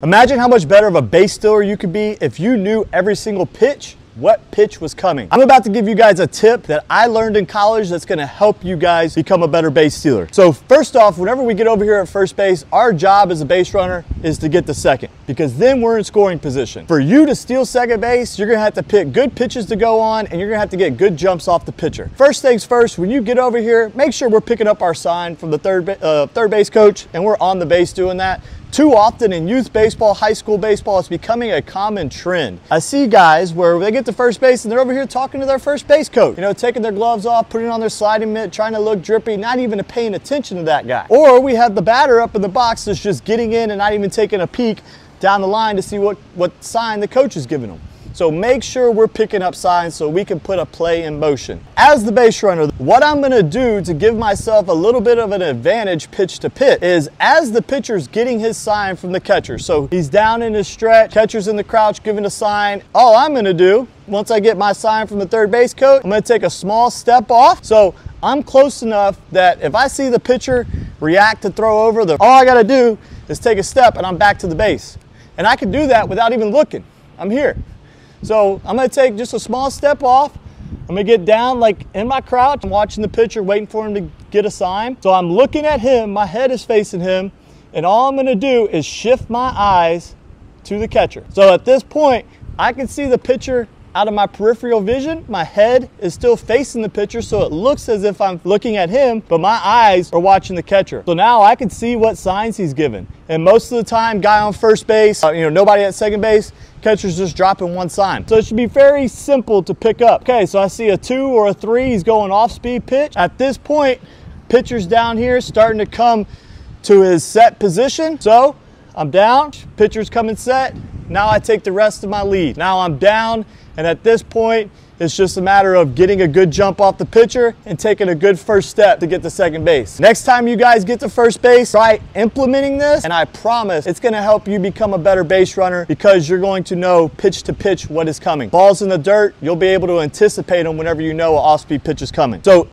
Imagine how much better of a bass distiller you could be if you knew every single pitch, what pitch was coming. I'm about to give you guys a tip that I learned in college that's gonna help you guys become a better bass distiller. So first off, whenever we get over here at first base, our job as a base runner is to get to second, because then we're in scoring position. For you to steal second base, you're gonna have to pick good pitches to go on, and you're gonna have to get good jumps off the pitcher. First things first, when you get over here, make sure we're picking up our sign from the third base coach, and we're on the base doing that. Too often in youth baseball, high school baseball, it's becoming a common trend. I see guys where they get to first base and they're over here talking to their first base coach, you know, taking their gloves off, putting on their sliding mitt, trying to look drippy, not even paying attention to that guy. Or we have the batter up in the box that's just getting in and not even taking a peek down the line to see what sign the coach is giving them. So make sure we're picking up signs so we can put a play in motion. As the base runner, what I'm gonna do to give myself a little bit of an advantage pitch to pitch is, as the pitcher's getting his sign from the catcher, so he's down in his stretch, catcher's in the crouch giving a sign, all I'm gonna do, once I get my sign from the third base coach, I'm gonna take a small step off so I'm close enough that if I see the pitcher react to throw over, all I gotta do is take a step and I'm back to the base. And I can do that without even looking, I'm here. So I'm gonna take just a small step off. I'm gonna get down like in my crouch. I'm watching the pitcher, waiting for him to get a sign. So I'm looking at him, my head is facing him, and all I'm gonna do is shift my eyes to the catcher. So at this point, I can see the pitcher out of my peripheral vision. My head is still facing the pitcher, so it looks as if I'm looking at him, but my eyes are watching the catcher. So now I can see what signs he's giving. And most of the time, guy on first base, nobody at second base, catcher's just dropping one sign. So it should be very simple to pick up. Okay, so I see a 2 or a 3, he's going off-speed pitch. At this point, pitcher's down here, starting to come to his set position. So I'm down, pitcher's coming set. Now I take the rest of my lead. Now I'm down, and at this point, it's just a matter of getting a good jump off the pitcher and taking a good first step to get to second base. Next time you guys get to first base, try implementing this, and I promise it's gonna help you become a better base runner, because you're going to know pitch to pitch what is coming. Balls in the dirt, you'll be able to anticipate them whenever you know an off-speed pitch is coming. So